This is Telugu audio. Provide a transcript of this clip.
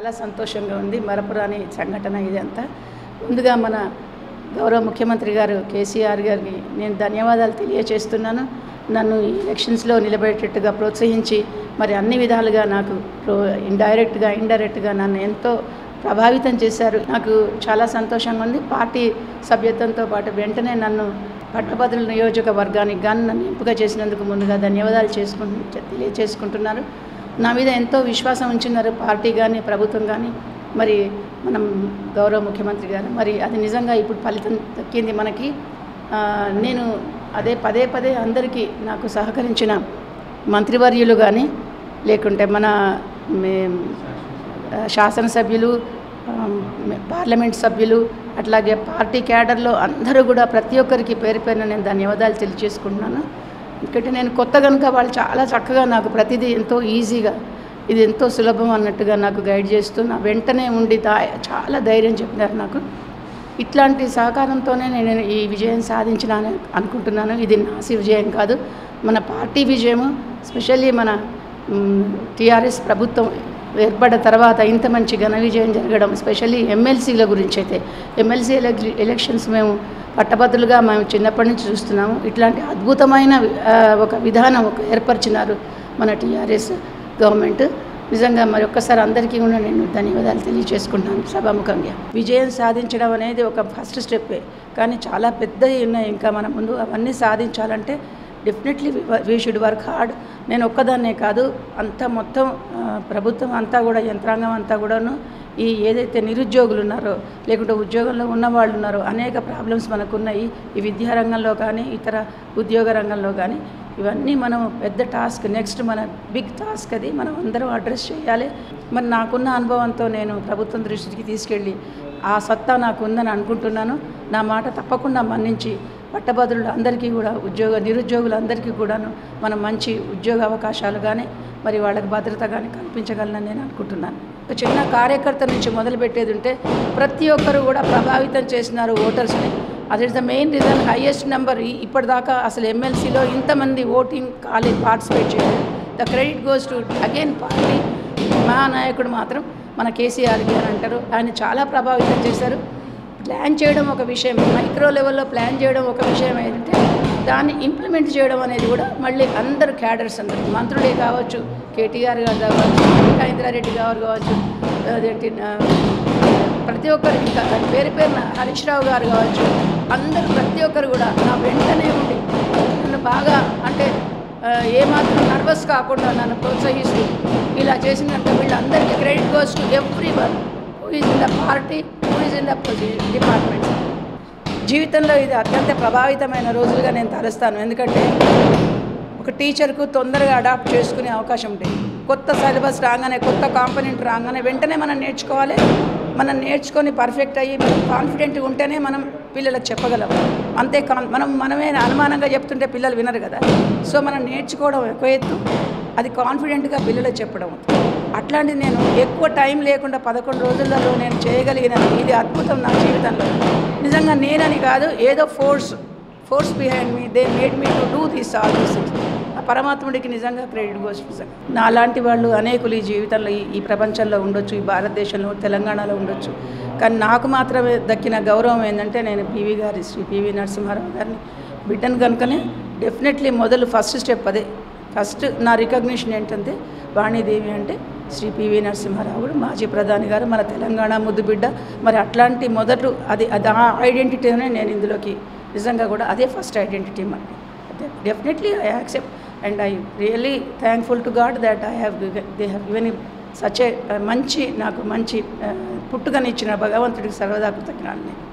చాలా సంతోషంగా ఉంది మరపురాని సంఘటన ఇదంతా ముందుగా మన గౌరవ ముఖ్యమంత్రి గారు కేసీఆర్ గారికి నేను ధన్యవాదాలు తెలియజేస్తున్నాను నన్ను ఈ ఎలక్షన్స్ లో నిలబెట్టేట్టుగా ప్రోత్సహించి మరి అన్ని విధాలుగా నాకు ఇండైరెక్ట్ గా నన్ను ఎంతో ప్రభావితం చేశారు నాకు చాలా సంతోషంగా ఉంది పార్టీ సభ్యత్వంతో పాటు వెంటనే నన్ను పట్టభద్రుల నియోజకవర్గానికి గాను నన్ను ఎంపిక చేసినందుకు ముందుగా ధన్యవాదాలు తెలియజేసుకుంటున్నాను నా మీద ఎంతో విశ్వాసం ఉంచినారు పార్టీ గాని ప్రభుత్వం గాని మరి మనం గౌరవ ముఖ్యమంత్రి గారు మరి అది నిజంగా ఇప్పుడు ఫలితం దక్కింది మనకి నేను అదే పదే పదే అందరికీ నాకు సహకరించిన మంత్రివర్యులు గాని లేకుంటే మన శాసనసభ్యులు పార్లమెంట్ సభ్యులు అట్లాగే పార్టీ క్యాడర్లో అందరూ కూడా ప్రతి ఒక్కరికి పేరు పేరున నేను ధన్యవాదాలు తెలియజేసుకుంటున్నాను ఎందుకంటే నేను కొత్త కనుక వాళ్ళు చాలా చక్కగా నాకు ప్రతిదీ ఎంతో ఈజీగా ఇది ఎంతో సులభం అన్నట్టుగా నాకు గైడ్ చేస్తూ నా వెంటనే ఉండి చాలా ధైర్యం చెప్పినారు నాకు ఇట్లాంటి సహకారంతోనే నేను ఈ విజయం సాధించానని అనుకుంటున్నాను ఇది నాసి విజయం కాదు మన పార్టీ విజయము స్పెషల్లీ మన టీఆర్ఎస్ ప్రభుత్వం ఏర్పడ్డ తర్వాత ఇంత మంచి ఘన విజయం జరగడం స్పెషల్లీ ఎమ్మెల్సీల గురించి అయితే ఎమ్మెల్సీ ఎలక్షన్స్ మేము పట్టభద్రులుగా మేము చిన్నప్పటి నుంచి చూస్తున్నాము ఇట్లాంటి అద్భుతమైన ఒక విధానం ఒక ఏర్పరిచినారు మన టీఆర్ఎస్ గవర్నమెంట్ నిజంగా మరొకసారి అందరికీ కూడా నేను ధన్యవాదాలు తెలియజేసుకుంటున్నాను సభాముఖంగా విజయం సాధించడం అనేది ఒక ఫస్ట్ స్టెప్పే కానీ చాలా పెద్దవి ఉన్నాయి ఇంకా మన ముందు అవన్నీ సాధించాలంటే definitely we should work hard నేను ఒక్కదాన్నే కాదు అంతా మొత్తం ప్రభుత్వం అంతా కూడా యంత్రాంగం అంతా కూడాను ఈ ఏదైతే నిరుద్యోగులు ఉన్నారో లేకుంటే ఉద్యోగంలో ఉన్నవాళ్ళు ఉన్నారో అనేక ప్రాబ్లమ్స్ మనకున్నాయి ఈ విద్యా రంగంలో కానీ ఇతర ఉద్యోగ రంగంలో కానీ ఇవన్నీ మనం పెద్ద టాస్క్ నెక్స్ట్ మన బిగ్ టాస్క్ అది మనం అందరం అడ్రస్ చేయాలి మరి నాకున్న అనుభవంతో నేను ప్రభుత్వం దృష్టికి తీసుకెళ్ళి ఆ సత్తా నాకు ఉందని అనుకుంటున్నాను నా మాట తప్పకుండా మన్నించి పట్టభద్రులు అందరికీ కూడా నిరుద్యోగులందరికీ కూడాను మనం మంచి ఉద్యోగ అవకాశాలు కానీ మరి వాళ్ళకి భద్రత కానీ కల్పించగలనని నేను అనుకుంటున్నాను ఒక చిన్న కార్యకర్త నుంచి మొదలుపెట్టేది ఉంటే ప్రతి ఒక్కరు కూడా ప్రభావితం చేసినారు ఓటర్స్ని అది is the main reason highest number ఇప్పటిదాకా అసలు ఎమ్మెల్సీలో ఇంతమంది ఓటింగ్ కాలే పార్టిసిపేట్ చేయాలి the credit goes to again party మా నాయకుడు మాత్రం మన కేసీఆర్ గారు అంటారు ఆయన చాలా ప్రభావితం చేశారు ప్లాన్ చేయడం ఒక విషయం మైక్రో లెవెల్లో ప్లాన్ చేయడం ఒక విషయం ఏంటంటే దాన్ని ఇంప్లిమెంట్ చేయడం అనేది కూడా మళ్ళీ అందరు క్యాడర్స్ అందరు మంత్రులే కావచ్చు కేటీఆర్ గారు కావచ్చు ఇంద్రారెడ్డి గారు కావచ్చు అదేంటి ప్రతి ఒక్కరు ఇంకా పేరు పేరున హరీష్ రావు గారు కావచ్చు అందరూ ప్రతి ఒక్కరు కూడా నా వెంటనే ఉండి నన్ను బాగా అంటే ఏమాత్రం నర్వస్ కాకుండా నన్ను ప్రోత్సహిస్తూ ఇలా చేసినందుకు వీళ్ళందరికీ credit goes to everyone who is in the party department జీవితంలో ఇది అత్యంత ప్రభావితమైన రోజులుగా నేను తలుస్తాను ఎందుకంటే ఒక టీచర్కు తొందరగా అడాప్ట్ చేసుకునే అవకాశం ఉంటుంది కొత్త సిలబస్ రాగానే కొత్త కాంపోనెంట్ రాగానే వెంటనే మనం నేర్చుకోవాలి మనం నేర్చుకొని పర్ఫెక్ట్ అయ్యి మనం కాన్ఫిడెంట్గా ఉంటేనే మనం పిల్లలకు చెప్పగలం అంతే మనమే అనుమానంగా చెప్తుంటే పిల్లలు వినరు కదా సో మనం నేర్చుకోవడం ఎక్కువ ఎత్తు అది కాన్ఫిడెంట్గా పిల్లలకు చెప్పడం అట్లాంటిది నేను ఎక్కువ టైం లేకుండా 11 రోజులలో నేను చేయగలిగిన ఇది అద్భుతం నా జీవితంలో నిజంగా నేనని కాదు ఏదో force behind me they made me to do this all this ఆ పరమాత్ముడికి నిజంగా క్రెడిట్ గోస్ నా లాంటి వాళ్ళు అనేకులు ఈ జీవితంలో ఈ ప్రపంచంలో ఉండొచ్చు ఈ భారతదేశంలో తెలంగాణలో ఉండొచ్చు కానీ నాకు మాత్రమే దక్కిన గౌరవం ఏంటంటే నేను పీవీ గారి శ్రీ PV నరసింహారావు గారిని బిడ్డను కనుకనే డెఫినెట్లీ మొదలు ఫస్ట్ స్టెప్ అదే ఫస్ట్ నా రికగ్నిషన్ ఏంటంటే వాణిదేవి అంటే శ్రీ PV నరసింహారావు మాజీ ప్రధాని గారు మన తెలంగాణ ముద్దుబిడ్డ మరి అట్లాంటి మొదట అది ఆ ఐడెంటిటీనే నేను ఇందులోకి నిజంగా కూడా అదే ఫస్ట్ ఐడెంటిటీ మనకి definitely I accept and I really thankful to God that they have given such a మంచి నాకు మంచి పుట్టుకనిచ్చిన భగవంతుడికి సర్వదా కృతజ్ఞతలు